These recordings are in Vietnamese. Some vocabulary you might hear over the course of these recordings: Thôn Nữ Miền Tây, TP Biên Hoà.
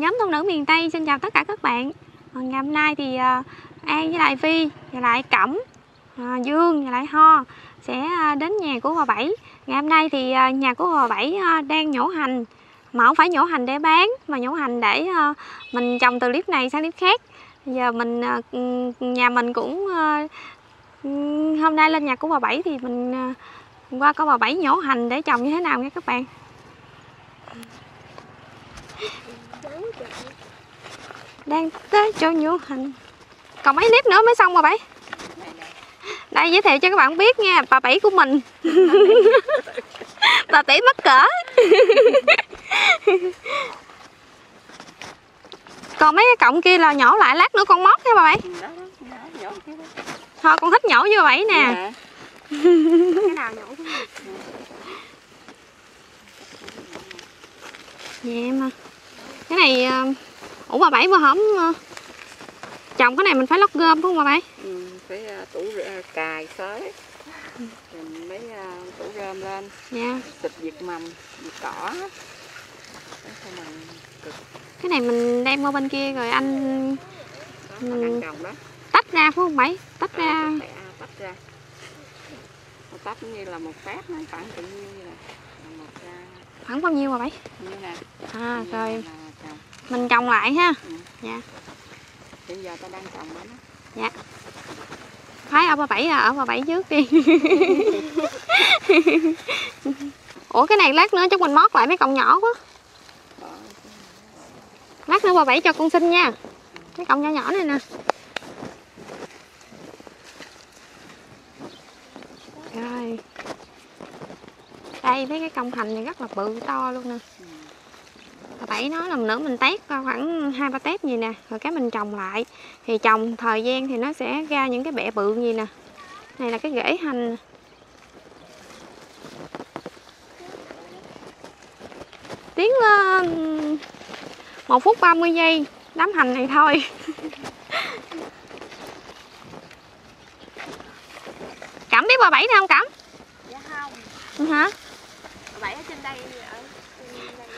Nhóm Thôn Nữ Miền Tây xin chào tất cả các bạn. Ngày hôm nay thì An với lại Vi và lại Cẩm, Dương và lại Ho sẽ đến nhà của Hòa Bảy. Ngày hôm nay thì nhà của Hòa Bảy đang nhổ hành, mà không phải nhổ hành để bán mà nhổ hành để mình trồng từ clip này sang clip khác. Giờ mình nhà mình cũng hôm nay lên nhà của Hòa Bảy thì mình qua có Hòa Bảy nhổ hành để trồng như thế nào nha các bạn. Đang tới chỗ nhổ hành, còn mấy clip nữa mới xong rồi. Bảy đây giới thiệu cho các bạn biết nha, bà Bảy của mình. Bà Bảy mắc cỡ. Còn mấy cái cọng kia là nhổ lại lát nữa con móc nha bà Bảy. Thôi con thích nhổ với bà Bảy nè. Cái nào nhổ vậy mà. Cái này ủ bà Bảy mà hổng trồng cái này mình phải lót gom đúng không bà Bảy? Ừ, phải tủ cài xới. Mình mới tủ gom lên. Dạ. Xịt diệt mầm, diệt cỏ. Cái này mình đem qua bên kia rồi anh đó, mình đó. Tách ra phải không Bảy? Tách ra. Tách ra. Tách như là một phát nó khoảng tự nhiên như là một khoảng bao nhiêu mà Bảy? Như nè. À như rồi. Mình trồng lại ha. Ừ. Dạ. Bây giờ ta đang trồng đó. Dạ. Phái ở bà Bảy à, ở bà Bảy trước đi. Ủa cái này lát nữa chắc mình mót lại mấy cọng nhỏ quá. Lát nữa bà Bảy cho con xin nha. Cái cọng nhỏ nhỏ này nè. Rồi. Đây mấy cái cọng hành này rất là bự to luôn nè. Bà Bảy nói là nữa mình tét khoảng 2-3 tép gì nè. Rồi cái mình trồng lại. Thì trồng thời gian thì nó sẽ ra những cái bẹ bự gì nè. Này là cái rễ hành nè. Tiếng lên 1 phút 30 giây đám hành này thôi. Cẩm biết bà Bảy này không Cẩm? Dạ không. Ừ, hả? Bà Bảy ở trên đây ở...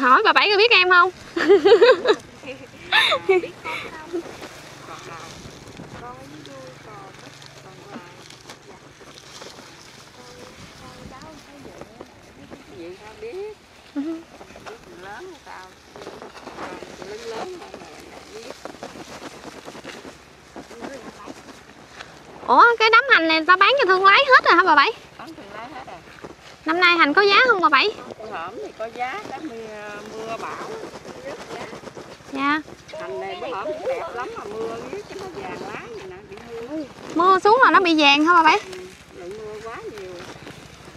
Hỏi bà Bảy có biết em không? Biết con không? Con với Vui còn Hoài. Con cháu không thấy vậy. Vậy sao biết? Biết lớn hay sao? Ủa cái đám hành này ta bán cho thương lái hết rồi hả bà Bảy? Bán thương lái hết rồi. Năm nay hành có giá không bà Bảy? Hổm thì có giá, cái mưa bão rớt giá. Dạ. Hành này bữa hổm đẹp lắm mà mưa riết cái nó vàng lá vậy nè, bị hư. Mưa xuống là nó bị vàng hả bà Bảy? Lượng mưa quá nhiều.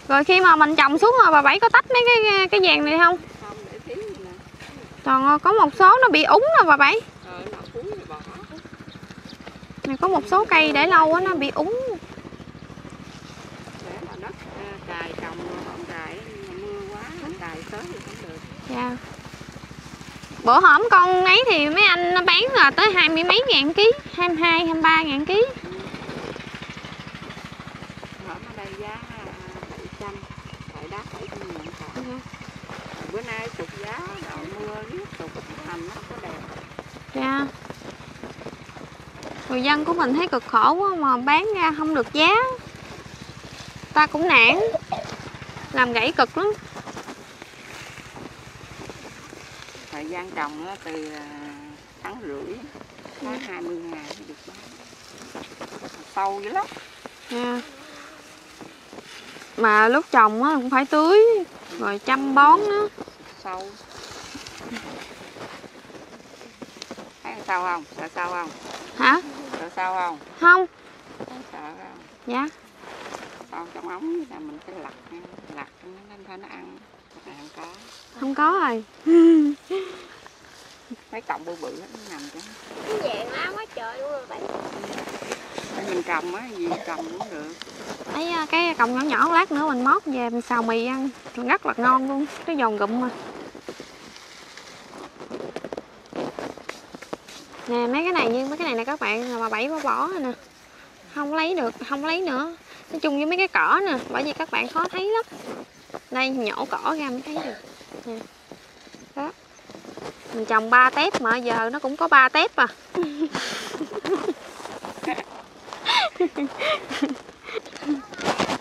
Rồi khi mà mình trồng xuống rồi bà Bảy có tách mấy cái vàng này không? Không, để thiếu gì nè. Còn có một số nó bị úng rồi bà Bảy. Nó úng thì bỏ. Này có một số cây để lâu quá nó bị úng. Để mà đất cài trồng không cài mưa quá cài tới thì không được. Dạ. Bữa hổm con ấy thì mấy anh nó bán là tới 20 mấy ngàn ký, 22, 23 ngàn ký. Ừ. Hổm ở đây giá 700, tại đá 700 ngàn thôi. Bữa nay sụt giá, đậu mưa tiếp tục hành nó có đẹp. Dạ. Người dân của mình thấy cực khổ quá mà bán ra không được giá. Ta cũng nản. Làm gãy cực lắm. Thời gian trồng từ tháng rưỡi tới 20 ngày mới được bán. Sâu dữ lắm. Yeah. Mà lúc trồng cũng phải tưới rồi chăm bón nữa. Sâu. Thấy sao không? Sợ sao không? Hả? Sợ sao không? Không. Sợ không? Dạ. Còn trong ống là mình phải lặt nó ăn. Này không có. Không có rồi. Mấy cọng bự bự nó nằm chứ. Cái vàng lá quá trời luôn rồi bạn. Mình trồng á, gì trồng cũng được. Thấy cái cọng nhỏ nhỏ lát nữa mình mót về mình xào mì ăn, rất là ngon luôn, cái giòn gụm mà. Nè mấy cái này như mấy cái này nè các bạn, bà Bảy bỏ rồi nè. Không lấy được, không lấy nữa. Nói chung với mấy cái cỏ nè, bởi vì các bạn khó thấy lắm. Đây nhổ cỏ ra mới thấy được. Nè. Đó. Mình trồng 3 tép mà giờ nó cũng có 3 tép à.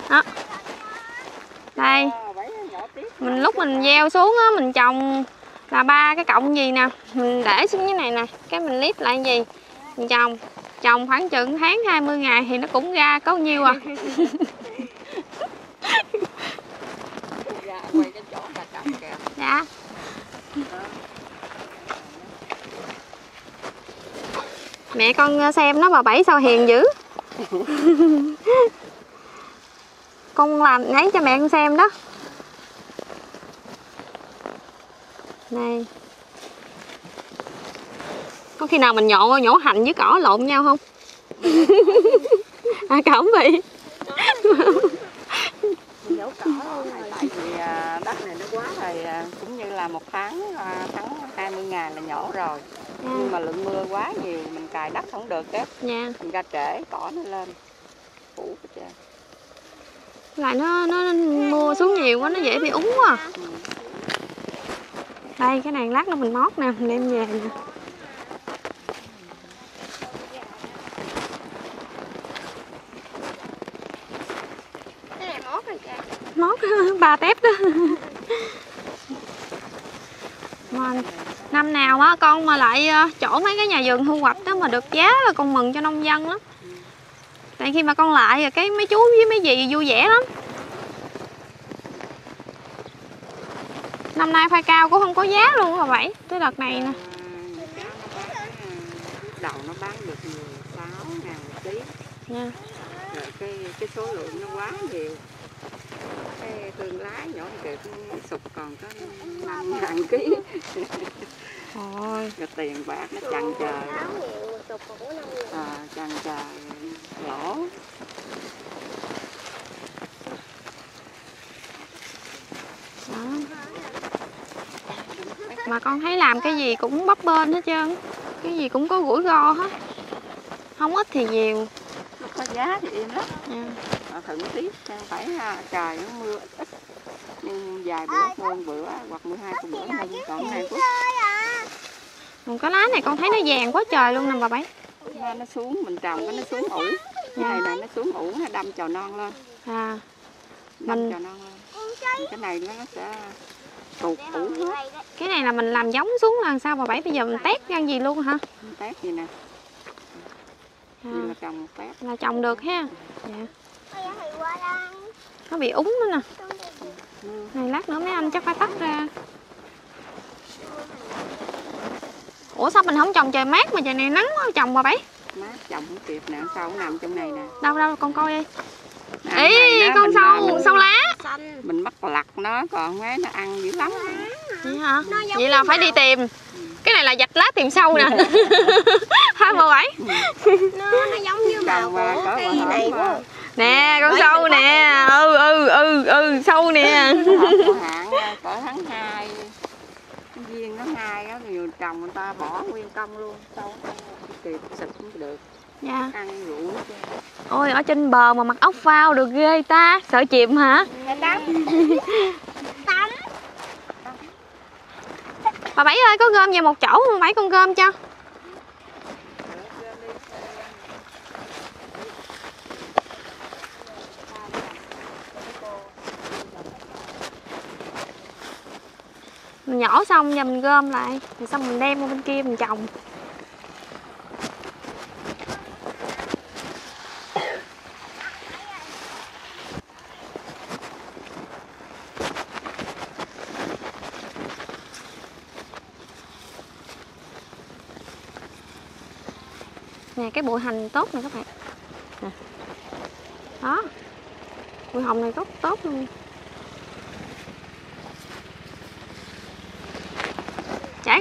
Đó. Đây. Mình lúc mình gieo xuống á, mình trồng là 3 cái cọng gì nè, mình để xuống cái này nè, cái mình clip lại gì. Mình trồng khoảng chừng tháng 20 ngày thì nó cũng ra có nhiêu à. Dạ. Mẹ con xem nó bà Bảy sao hiền dữ. Con làm lấy cho mẹ con xem đó. Này. Có khi nào mình nhổ hành với cỏ lộn nhau không? À cổng bị. Nhổ cỏ tại vì đất này nó quá rồi, cũng như là một tháng 20 ngày là nhổ rồi. À. Nhưng mà lượng mưa quá nhiều mình cài đất không được hết. Nha. Mình ra trễ cỏ nó lên. Phủ hết trơn. Lại nó mưa xuống nhiều quá nó dễ bị úng quá. À. Ừ. Đây cái này lát nữa mình mót nè, mình đem về nè. Cái này mót rồi kìa. Mót 3 tép đó. Mà năm nào á con mà lại chỗ mấy cái nhà vườn thu hoạch đó mà được giá là con mừng cho nông dân lắm. Tại khi mà con lại rồi cái mấy chú với mấy dì vui vẻ lắm. Năm nay khoai cao cũng không có giá luôn rồi vậy. Tới đợt này nè. Đầu nó bán được 16.000 một ký. Nha. Rồi cái số lượng nó quá nhiều. Cái thương lái nhỏ kịp sụp còn có 5.000 ký. Rồi tiền bạc nó chằn chờ. Chằn chờ lỗ. Đó. Mà con thấy làm cái gì cũng bấp bênh hết trơn. Cái gì cũng có rủi ro hết. Không ít thì nhiều. Không có giá thì im lắm. Thử tiếp, không phải ha, trời nó mưa ít. Nhưng vài bữa, hơn bữa hoặc 12 bữa hơn còn này cũng. Còn cái lá này con thấy nó vàng quá trời luôn nè bà Bảy. Nó xuống, mình trồng cái nó xuống ủ. Cái này là nó xuống ủ, nó đâm chồi non lên. À. Đâm chồi non lên. Cái này nó sẽ... Cái này là mình làm giống xuống là sao bà Bảy? Bây giờ mình tét ăn gì luôn hả? Mình tét gì nè. À, là trồng tét. Là trồng được ha. Dạ. Nó bị úng nữa nè. Này lát nữa mấy anh chắc phải tắt ra. Ủa sao mình không trồng trời mát mà trời này nắng quá trồng bà Bảy? Mát trồng không kịp nè, sâu nằm trong này nè. Đâu đâu con coi đi. Ê con sâu lá. Mình bắt lặt nó còn ấy, nó ăn dữ lắm. Vậy hả? Vậy là phải đi tìm. Cái này là vạch lá tìm sâu nè. Hai bà Bảy. Nó giống như màu của cây này quá. Nè con sâu nè. Sâu nè. Cỡ tháng 2 viên nó 2 á, nhiều trồng người ta bỏ nguyên công luôn, sâu kịp xịt cũng được. Dạ. Ăn rượu. Ôi ở trên bờ mà mặc ốc phao được ghê ta. Sợ chìm hả? Tắm. Bà Bảy ơi có gom về một chỗ không bà Bảy? Con gom cho. Mình nhỏ xong giờ mình gom lại rồi xong mình đem qua bên kia mình trồng. Nè cái bụi hành tốt nè các bạn nè. Đó. Bụi hồng này tốt luôn. Chảy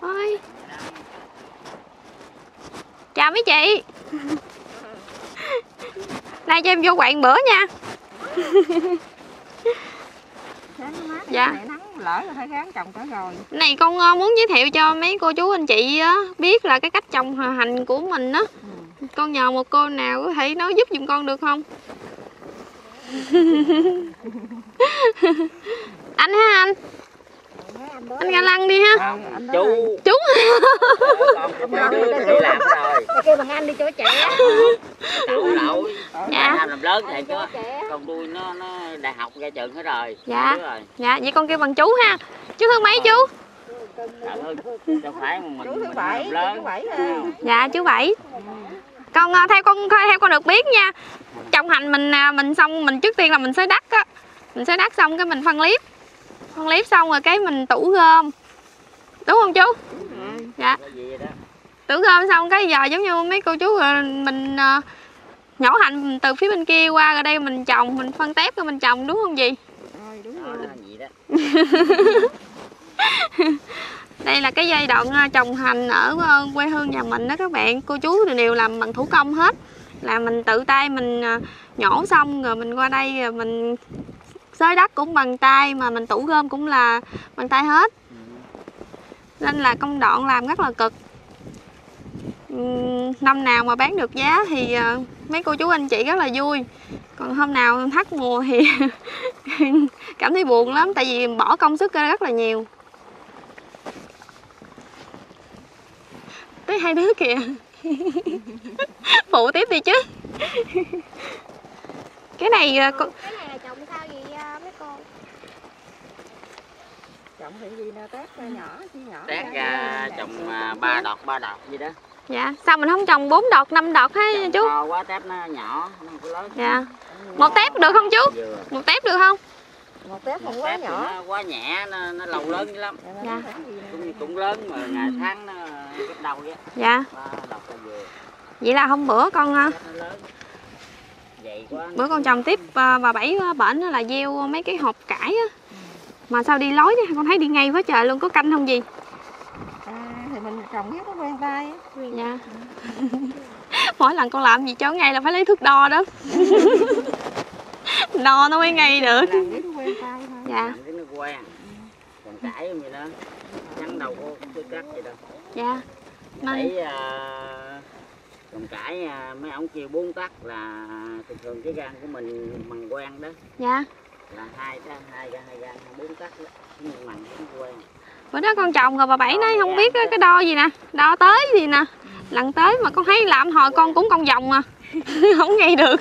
Ôi. Chào mấy chị. Nay cho em vô quạng bữa nha. Dạ. Lỡ rồi, ráng trồng cả rồi. Này con muốn giới thiệu cho mấy cô chú anh chị biết là cái cách trồng hành của mình đó. Ừ. Con nhờ một cô nào có thể nói giúp giùm con được không? Anh ha anh. Anh Nga Lăng đi ha. Chú. Chú. Kêu bằng anh đi cho trẻ. Dạ. Làm lớn thầy cho. Còn tôi nó đại học ra trường hết rồi. Dạ. Dạ, vậy con kêu bằng chú ha. Chú hơn mấy chú? Đâu phải mình lớn. Dạ, chú Bảy. Con theo con được biết nha. Trồng hành mình xong mình trước tiên là mình xới đất á. Mình xới đất xong cái mình phân liếp. Con liếp xong rồi cái mình tủ gom. Đúng không chú? Ừ. Dạ. Tủ gom xong cái giờ giống như mấy cô chú rồi mình nhổ hành từ phía bên kia qua rồi đây mình trồng, mình phân tép rồi mình trồng, đúng không dì? Ừ, đúng rồi. Đây là cái giai đoạn trồng hành ở quê hương nhà mình đó các bạn. Cô chú đều làm bằng thủ công hết. Là mình tự tay mình nhổ xong rồi mình qua đây rồi mình xới đất cũng bằng tay, mà mình tủ gom cũng là bằng tay hết, nên là công đoạn làm rất là cực. Năm nào mà bán được giá thì mấy cô chú anh chị rất là vui, còn hôm nào thất mùa thì cảm thấy buồn lắm, tại vì bỏ công sức ra rất là nhiều. Tới hai đứa kìa. Phụ tiếp đi chứ. Cái này trồng thì gì nè, tép nhỏ. Tép ra trồng 3 đọt gì đó. Dạ, sao mình không trồng 4 đọt, 5 đọt hay chú? To quá tép nó nhỏ, nó không lớn. Dạ. Một tép được không chú? Một tép được không? Một tép không quá nhỏ. Nó quá nhẹ, nó lâu lớn dữ lắm. Dạ. Cũng lớn mà ngày tháng nó gấp đầu vậy. Dạ. 3 đọt là vừa. Vậy là hôm bữa con trồng tiếp bà Bảy bệnh là gieo mấy cái hộp cải á. Mà sao đi lối đi, con thấy đi ngay quá trời luôn, có canh không gì? Thì mình trồng hết nó quen tay. Dạ. Mỗi lần con làm gì cho ngay là phải lấy thước đo đó. Đo nó mới ngay được. Làm nó quen tay thôi. Dạ. Cái nó quen. Còn cải không vậy đó. Nhăn đầu cô cũng chưa cắt vậy đâu. Dạ. Thấy còn cải mấy ông kia 4 tắc là thường thường cái gan của mình bằng quen đó. Dạ. Là 2 gan 4 tắc đó. Nhưng mà nó quen. Bữa đó con trồng rồi bà Bảy nói không biết cái đo gì nè, đo tới gì nè, lần tới mà con thấy làm hồi con cũng con vòng à. Không nghe được.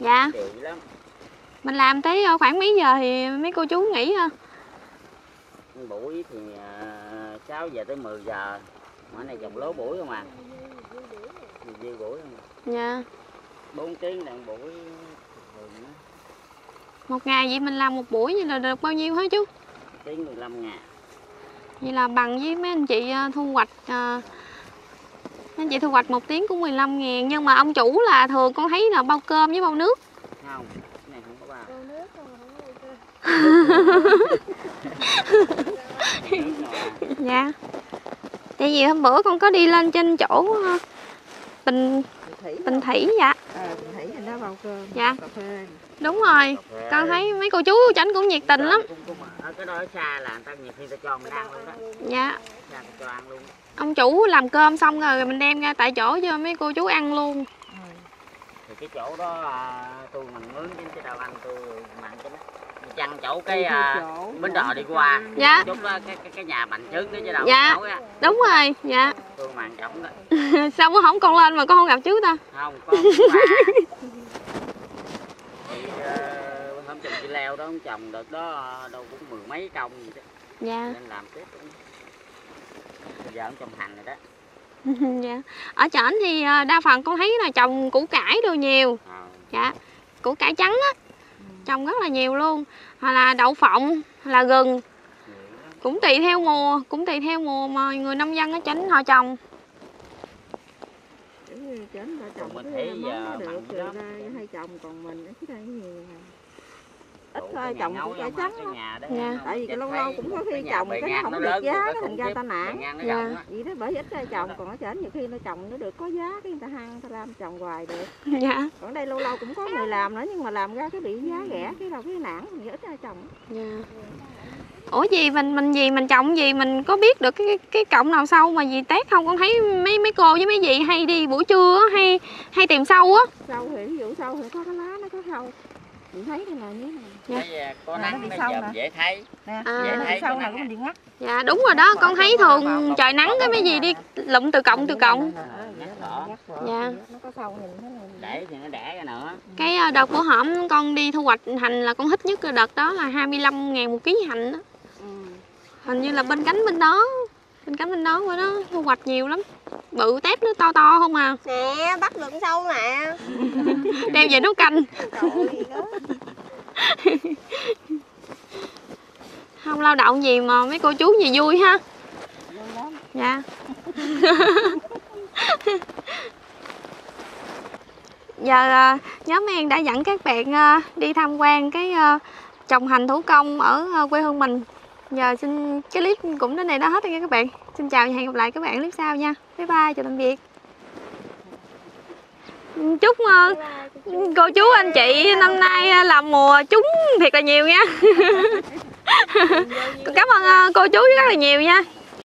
Dạ. Mình làm tới khoảng mấy giờ thì mấy cô chú nghỉ ha? Buổi thì 6 giờ tới 10 giờ. Mỗi này trồng lố buổi không à. Nhiều buổi không. Dạ. 4 tiếng đặng buổi. Một ngày vậy mình làm một buổi vậy là được bao nhiêu hả chú? Tiếng 15 ngàn. Vậy là bằng với mấy anh chị thu hoạch. Mấy anh chị thu hoạch một tiếng cũng 15 ngàn. Nhưng mà ông chủ là thường con thấy là bao cơm với bao nước. Không, cái này không có bao. Bao nước không có. Dạ. Tại vì hôm bữa con có đi lên trên chỗ Bình Thủy dạ. Bình Thủy thì nó bao cơm. Dạ. Cà phê. Đúng rồi, con thấy mấy cô chú Chánh cũng nhiệt tình lắm. Cái đó ở xa là người ta nhiều khi ta cho mình ăn luôn đó. Dạ. Cho ăn luôn. Ông chủ làm cơm xong rồi mình đem ra tại chỗ cho mấy cô chú ăn luôn. Thì cái chỗ đó tôi mình mướn chứ đâu ăn tôi mặn cho nó. Chăn chỗ cái bến đò đi qua. Dạ. Chút đó, cái nhà bành trứng đó chứ đâu. Dạ. Đúng rồi, dạ. Tôi mặn trọng đó. Sao mà không con lên mà con không gặp chú ta? Không, con hôm trồng chị leo đó, không trồng được đó đâu cũng 10 mấy công vậy đó. Dạ. Nên làm tiếp cũng... Bây giờ không trồng hành rồi đó. Dạ. Ở trển thì đa phần con thấy là trồng củ cải đồ nhiều. Dạ. Củ cải trắng á, trồng rất là nhiều luôn. Hoặc là đậu phộng, là gừng. Cũng tùy theo mùa, mà người nông dân ở trển họ trồng. Chứ đến vợ chồng mình thấy giờ được ra hai chồng, còn mình ở đây ít thôi, chồng cũng phải trắng nha, tại vì cái lâu lâu cũng có khi chồng cái nó không được giá thành ra ta nản nha, vậy đó, bởi ít ra chồng, còn ở trên nhiều khi nó chồng nó được có giá cái người ta hăng ta làm chồng hoài được. Dạ. Còn đây lâu lâu cũng có người làm nữa, nhưng mà làm ra cái bị giá rẻ cái đầu cái nản, mình ít ra chồng. Dạ. Ủa gì mình trồng gì mình có biết được cái cọng nào sâu mà gì tét không? Con thấy mấy cô với mấy dì hay đi buổi trưa hay tìm sâu á. Sâu thì ví dụ sâu thì có cái lá nó có sâu. Mình thấy cái này như thế này. Dạ. Có nắng bây giờ dễ thấy. À, dễ thấy sâu này cũng bị ngắt. Dạ đúng rồi đó, con thấy thường trời nắng cái mấy dì đi lụm từ cọng. Dạ. Nó có sâu nhìn thế này. Để thì nó đẻ ra nữa. Cái đợt của hổm con đi thu hoạch hành là con thích nhất cái đợt đó là 25.000 một ký hành đó. Hình như là bên cánh bên đó của nó thu hoạch nhiều lắm, bự tép nó to không à. Nè bắt được sâu nè. Đem về nấu canh. Không lao động gì mà mấy cô chú gì vui ha. Vui lắm. Dạ. Giờ nhóm An đã dẫn các bạn đi tham quan cái trồng hành thủ công ở quê hương mình. Giờ xin cái clip cũng đến đây đã hết rồi nha các bạn. Xin chào và hẹn gặp lại các bạn clip sau nha. Bye bye, chào tạm biệt. Chúc cô chú anh chị năm nay làm mùa trúng thiệt là nhiều nha. Cảm ơn cô chú rất là nhiều nha.